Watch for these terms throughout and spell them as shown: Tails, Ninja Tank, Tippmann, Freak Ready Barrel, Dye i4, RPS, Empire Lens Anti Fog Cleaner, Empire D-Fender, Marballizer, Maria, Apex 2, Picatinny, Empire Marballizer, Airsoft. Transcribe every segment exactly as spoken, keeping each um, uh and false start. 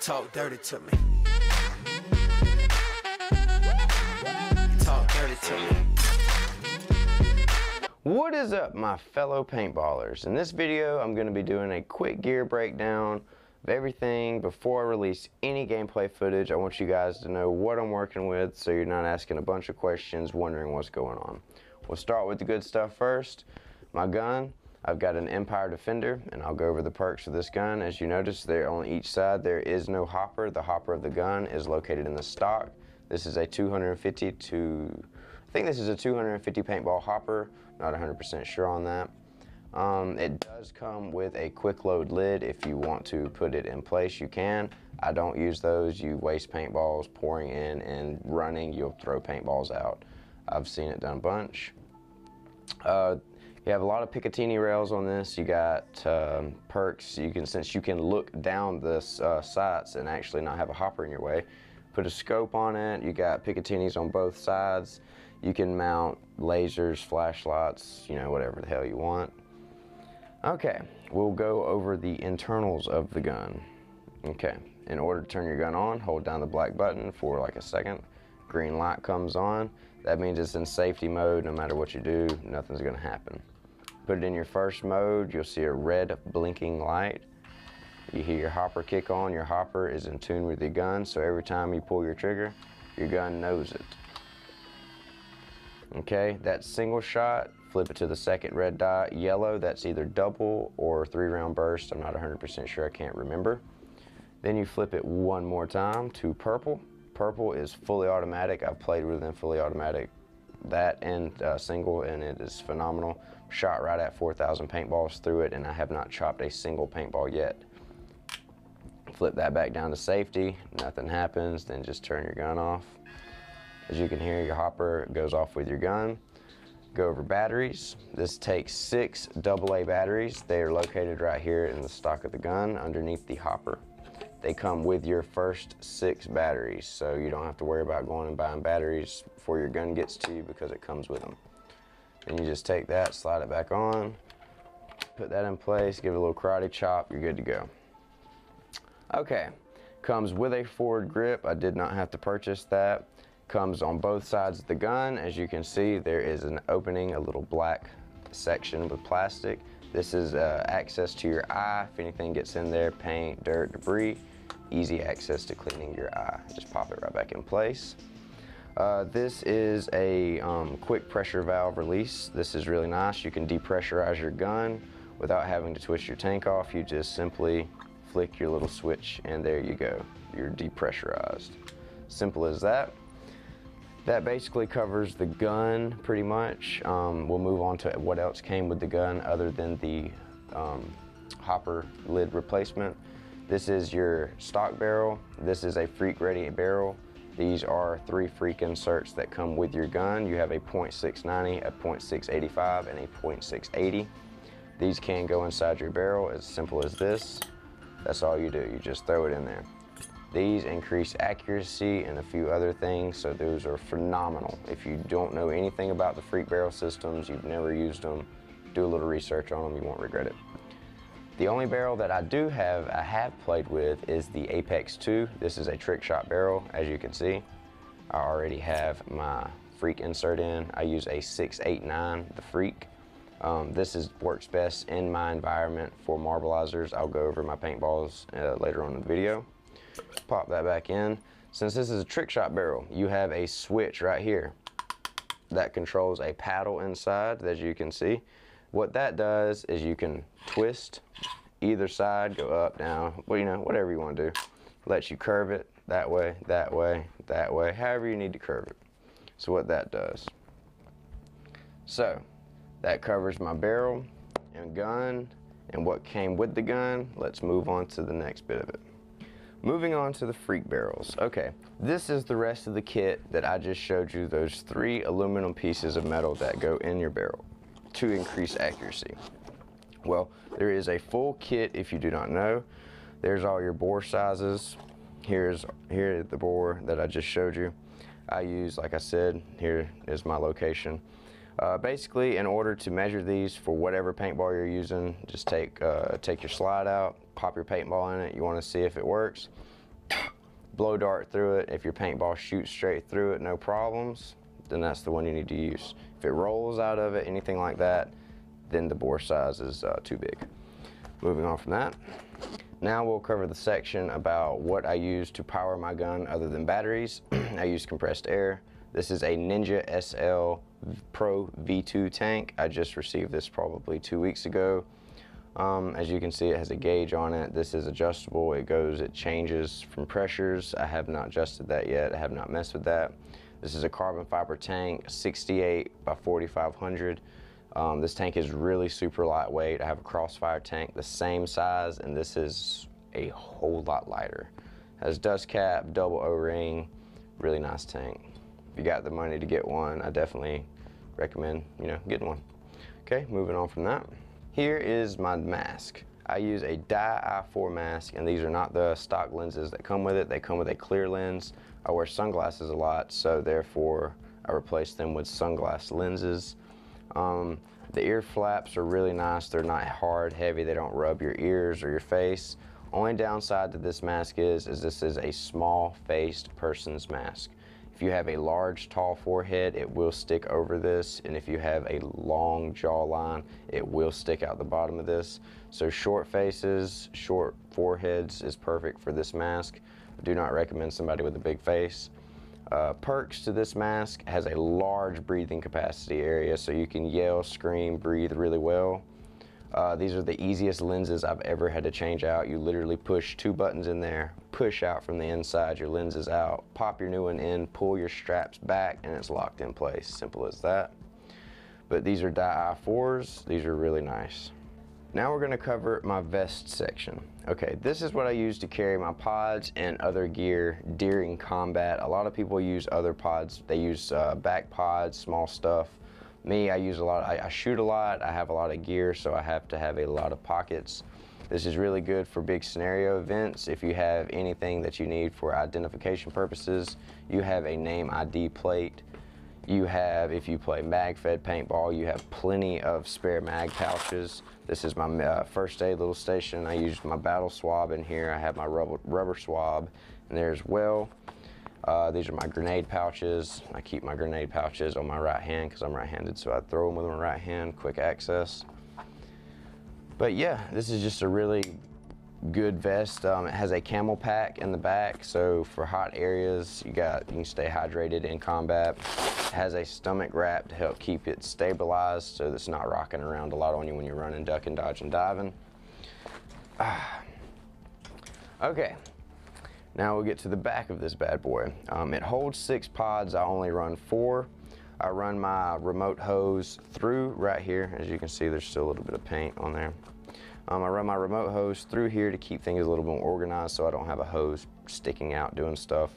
talk dirty to me. You talk dirty to me. What is up, my fellow paintballers? In this video, I'm going to be doing a quick gear breakdown of everything. Before I release any gameplay footage, I want you guys to know what I'm working with so you're not asking a bunch of questions wondering what's going on. We'll start with the good stuff first. My gun. I've got an Empire Defender, and I'll go over the perks of this gun. As you notice, there on each side there is no hopper. The hopper of the gun is located in the stock. This is a two hundred fifty to, I think this is a two hundred fifty paintball hopper. Not one hundred percent sure on that. Um, it does come with a quick load lid. If you want to put it in place, you can. I don't use those. You waste paintballs pouring in and running. You'll throw paintballs out. I've seen it done a bunch. Uh, You have a lot of Picatinny rails on this. You got um, perks. You can, since you can look down the uh, sights and actually not have a hopper in your way, put a scope on it. You got Picatinnies on both sides. You can mount lasers, flashlights, you know, whatever the hell you want. Okay, we'll go over the internals of the gun. Okay, in order to turn your gun on, hold down the black button for like a second. Green light comes on. That means it's in safety mode. No matter what you do, nothing's gonna happen. Put it in your first mode, you'll see a red blinking light. You hear your hopper kick on. Your hopper is in tune with your gun, so every time you pull your trigger, your gun knows it. Okay, that's single shot. Flip it to the second red dot, yellow. That's either double or three round burst. I'm not one hundred percent sure, I can't remember. Then you flip it one more time to purple. Purple is fully automatic. I've played with them fully automatic, that and uh, single, and it is phenomenal. Shot right at four thousand paintballs through it, and I have not chopped a single paintball yet. Flip that back down to safety. Nothing happens. Then just turn your gun off. As you can hear, your hopper goes off with your gun. Go over batteries. This takes six double A batteries. They are located right here in the stock of the gun underneath the hopper. They come with your first six batteries, so you don't have to worry about going and buying batteries before your gun gets to you because it comes with them. Then you just take that, slide it back on, put that in place, give it a little karate chop, you're good to go. Okay, comes with a forward grip. I did not have to purchase that. Comes on both sides of the gun. As you can see, there is an opening, a little black section with plastic. This is uh, access to your eye. If anything gets in there, paint, dirt, debris, easy access to cleaning your eye. Just pop it right back in place. Uh, this is a um, quick pressure valve release. This is really nice. You can depressurize your gun without having to twist your tank off. You just simply flick your little switch and there you go. You're depressurized. Simple as that. That basically covers the gun pretty much. Um, we'll move on to what else came with the gun other than the um, hopper lid replacement. This is your stock barrel. This is a Freak Ready barrel. These are three Freak inserts that come with your gun. You have a point six ninety, a point six eighty-five, and a point six eighty. These can go inside your barrel, as simple as this. That's all you do, you just throw it in there. These increase accuracy and a few other things, so those are phenomenal. If you don't know anything about the Freak barrel systems, you've never used them, do a little research on them, you won't regret it. The only barrel that I do have, I have played with, is the Apex two. This is a trick shot barrel, as you can see. I already have my Freak insert in. I use a six eighty-nine, the Freak. Um, this is, works best in my environment for Marballizers. I'll go over my paintballs uh, later on in the video. Pop that back in. Since this is a trick shot barrel, you have a switch right here that controls a paddle inside, as you can see. What that does is you can twist either side, go up, down, well, you know, whatever you want to do. Lets you curve it that way, that way, that way, however you need to curve it. So what that does. So that covers my barrel and gun and what came with the gun. Let's move on to the next bit of it. Moving on to the Freak barrels. Okay, this is the rest of the kit that I just showed you, those three aluminum pieces of metal that go in your barrel to increase accuracy. Well, there is a full kit if you do not know. There's all your bore sizes. Here's here the bore that I just showed you. I use, like I said, here is my location. Uh, basically, in order to measure these for whatever paintball you're using, just take, uh, take your slide out, pop your paintball in it. You want to see if it works. blow dart through it. If your paintball shoots straight through it, no problems, then that's the one you need to use. If it rolls out of it, anything like that, then the bore size is uh, too big. Moving on from that, now we'll cover the section about what I use to power my gun other than batteries. I use compressed air. This is a Ninja S L Pro V two tank. I just received this probably two weeks ago. Um, as you can see, it has a gauge on it. This is adjustable. It goes, it changes from pressures. I have not adjusted that yet. I have not messed with that. This is a carbon fiber tank, sixty-eight by forty-five hundred. Um, this tank is really super lightweight. I have a Crossfire tank the same size, and this is a whole lot lighter. It has dust cap, double O-ring, really nice tank. If you got the money to get one, I definitely recommend, you know, getting one. Okay, moving on from that. Here is my mask. I use a Dye i four mask, and these are not the stock lenses that come with it. They come with a clear lens. I wear sunglasses a lot, so therefore I replace them with sunglass lenses. Um, the ear flaps are really nice. They're not hard, heavy. They don't rub your ears or your face. Only downside to this mask is, is this is a small-faced person's mask. If you have a large, tall forehead, it will stick over this, and if you have a long jawline, it will stick out the bottom of this. So short faces, short foreheads is perfect for this mask. I do not recommend somebody with a big face. Uh, perks to this mask: has a large breathing capacity area, so you can yell, scream, breathe really well. Uh, these are the easiest lenses I've ever had to change out. You literally push two buttons in there, push out from the inside, your lens is out, pop your new one in, pull your straps back, and it's locked in place. Simple as that. But these are Dye i fours. These are really nice. Now we're going to cover my vest section. Okay, this is what I use to carry my pods and other gear during combat. A lot of people use other pods. They use uh, back pods, small stuff. Me, I use a lot, I, I shoot a lot, I have a lot of gear, so I have to have a lot of pockets. This is really good for big scenario events. If you have anything that you need for identification purposes, you have a name I D plate. You have, if you play mag-fed paintball, you have plenty of spare mag pouches. This is my uh, first aid little station. I used my battle swab in here. I have my rubber, rubber swab in there as well. Uh, these are my grenade pouches. I keep my grenade pouches on my right hand because I'm right-handed, so I throw them with my right hand, quick access. But yeah, this is just a really good vest. Um, it has a camel pack in the back, so for hot areas, you got you can stay hydrated in combat. It has a stomach wrap to help keep it stabilized so it's not rocking around a lot on you when you're running, ducking, dodging, diving. Ah. Okay. Now we'll get to the back of this bad boy. Um, it holds six pods. I only run four. I run my remote hose through right here. As you can see, there's still a little bit of paint on there. Um, I run my remote hose through here to keep things a little bit more organized so I don't have a hose sticking out doing stuff.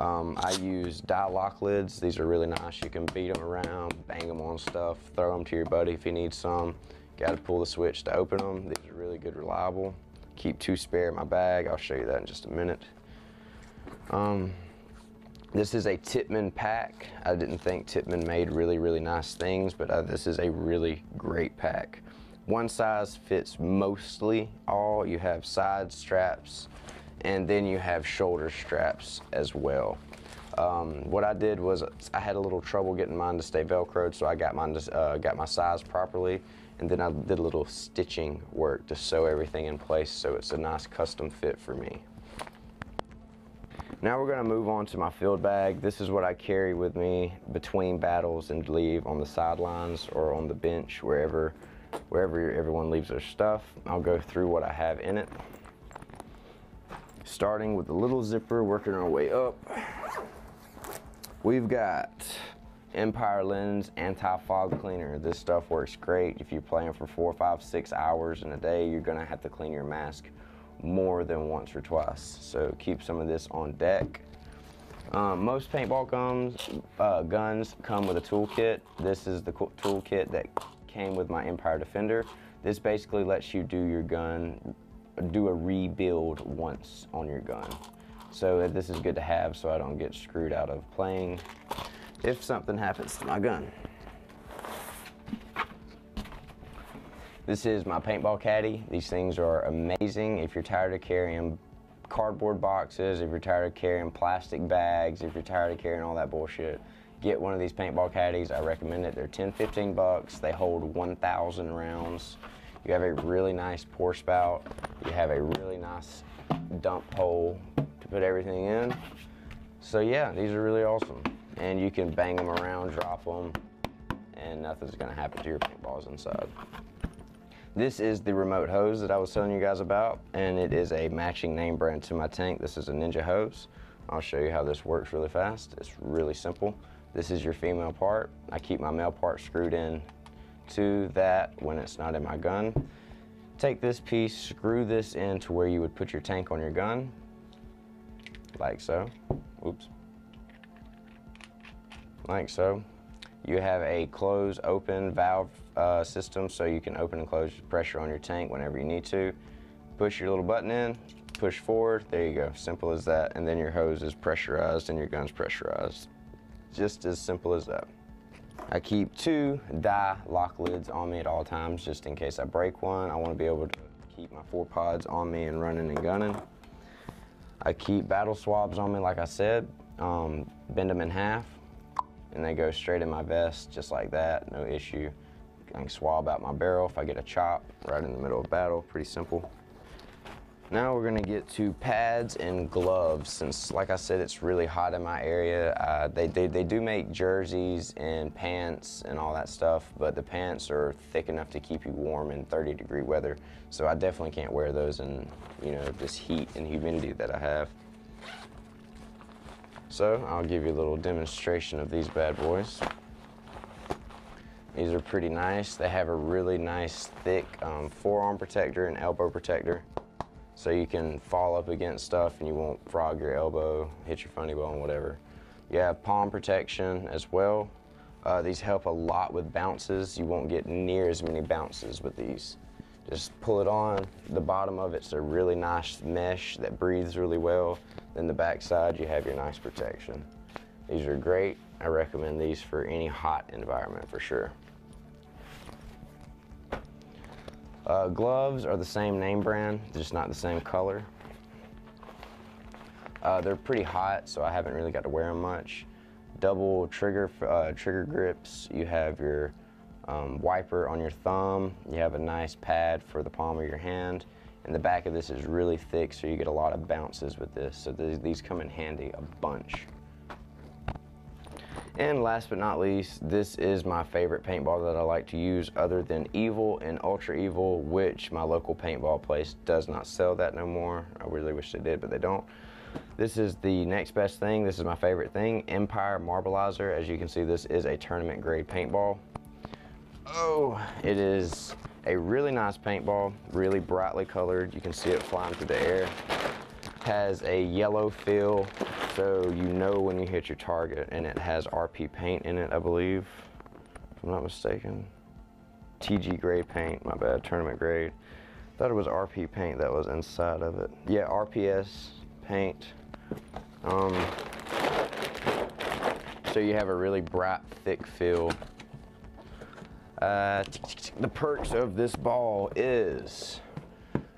Um, I use dye lock lids. These are really nice. You can beat them around, bang them on stuff, throw them to your buddy if you need some. Got to pull the switch to open them. These are really good, reliable. Keep two spare in my bag. I'll show you that in just a minute. Um, this is a Tippmann pack. I didn't think Tippmann made really, really nice things, but uh, this is a really great pack. One size fits mostly all. You have side straps, and then you have shoulder straps as well. Um, what I did was I had a little trouble getting mine to stay velcroed, so I got mine to, uh, got my size properly, and then I did a little stitching work to sew everything in place so it's a nice custom fit for me. Now we're going to move on to my field bag. This is what I carry with me between battles and leave on the sidelines or on the bench, wherever, wherever everyone leaves their stuff. I'll go through what I have in it. Starting with the little zipper, working our way up. We've got Empire Lens Anti Fog Cleaner. This stuff works great. If you're playing for four, five, six hours in a day, you're gonna have to clean your mask more than once or twice. So keep some of this on deck. Um, most paintball guns, uh, guns come with a toolkit. This is the toolkit that came with my Empire D-Fender. This basically lets you do your gun, do a rebuild once on your gun. So this is good to have so I don't get screwed out of playing if something happens to my gun. This is my paintball caddy. These things are amazing. If you're tired of carrying cardboard boxes, if you're tired of carrying plastic bags, if you're tired of carrying all that bullshit, get one of these paintball caddies. I recommend it. They're ten, fifteen bucks. They hold one thousand rounds. You have a really nice pour spout. You have a really nice dump hole to put everything in. So yeah, these are really awesome. And you can bang them around, drop them, and nothing's gonna happen to your paintballs inside. This is the remote hose that I was telling you guys about, and it is a matching name brand to my tank. This is a Ninja hose. I'll show you how this works really fast. It's really simple. This is your female part. I keep my male part screwed in to that when it's not in my gun. Take this piece, screw this in to where you would put your tank on your gun, like so. Oops. Like so. You have a close open valve uh, system, so you can open and close pressure on your tank whenever you need to. Push your little button in, push forward, there you go, simple as that. And then your hose is pressurized and your gun's pressurized. Just as simple as that. I keep two Dye lock lids on me at all times, just in case I break one. I want to be able to keep my four pods on me and running and gunning. I keep battle swabs on me, like I said, um, bend them in half, and they go straight in my vest, just like that, no issue. I can swab out my barrel if I get a chop right in the middle of battle, pretty simple. Now we're gonna get to pads and gloves, since like I said, it's really hot in my area. Uh, they, they, they do make jerseys and pants and all that stuff, but the pants are thick enough to keep you warm in thirty degree weather, so I definitely can't wear those in, you know, this heat and humidity that I have. So I'll give you a little demonstration of these bad boys. These are pretty nice. They have a really nice thick um, forearm protector and elbow protector, so you can fall up against stuff and you won't frog your elbow, hit your funny bone, whatever. You have palm protection as well. Uh, these help a lot with bounces. You won't get near as many bounces with these. Just pull it on. The bottom of it's a really nice mesh that breathes really well. Then the back side, you have your nice protection. These are great. I recommend these for any hot environment for sure. Uh, gloves are the same name brand, just not the same color. Uh, they're pretty hot, so I haven't really got to wear them much. Double trigger, uh, trigger grips. You have your Um, wiper on your thumb, you have a nice pad for the palm of your hand, and the back of this is really thick, so you get a lot of bounces with this, so th these come in handy a bunch. And last but not least, this is my favorite paintball that I like to use other than Evil and Ultra Evil, which my local paintball place does not sell that no more. I really wish they did, but they don't. This is the next best thing. This is my favorite thing, Empire Marballizer. As you can see, this is a tournament grade paintball. Oh, it is a really nice paintball, really brightly colored. You can see it flying through the air. It has a yellow feel, so you know when you hit your target, and it has R P paint in it, I believe, if I'm not mistaken. T G grade paint, my bad, tournament grade. Thought it was R P paint that was inside of it. Yeah, R P S paint. Um, so you have a really bright, thick feel. Uh, the perks of this ball is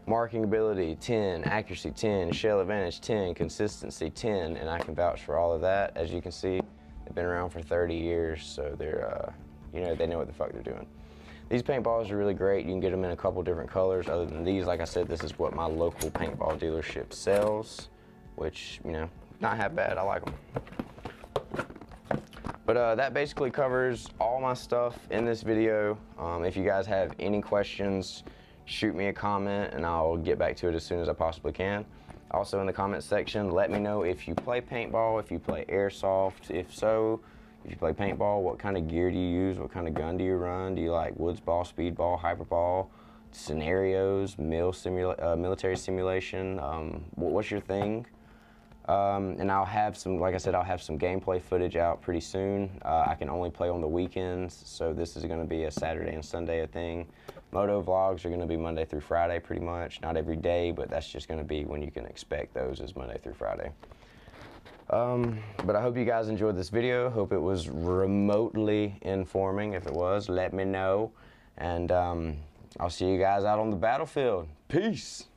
marking ability ten, accuracy ten, shell advantage ten, consistency ten, and I can vouch for all of that. As you can see, they've been around for thirty years, so they're, uh, you know, they know what the fuck they're doing. These paintballs are really great. You can get them in a couple different colors other than these. Like I said, this is what my local paintball dealership sells, which, you know, not half bad. I like them. But uh, that basically covers all my stuff in this video. Um, if you guys have any questions, shoot me a comment and I'll get back to it as soon as I possibly can. Also in the comment section, let me know if you play paintball, if you play airsoft. If so, if you play paintball, what kind of gear do you use? What kind of gun do you run? Do you like woods ball, speed ball, hyper ball, scenarios, mil simula uh, military simulation? Um, what's your thing? Um, and I'll have some, like I said, I'll have some gameplay footage out pretty soon. Uh, I can only play on the weekends, so this is going to be a Saturday and Sunday thing. Moto vlogs are going to be Monday through Friday pretty much. Not every day, but that's just going to be when you can expect those, is Monday through Friday. Um, but I hope you guys enjoyed this video. Hope it was remotely informing. If it was, let me know. And um, I'll see you guys out on the battlefield. Peace!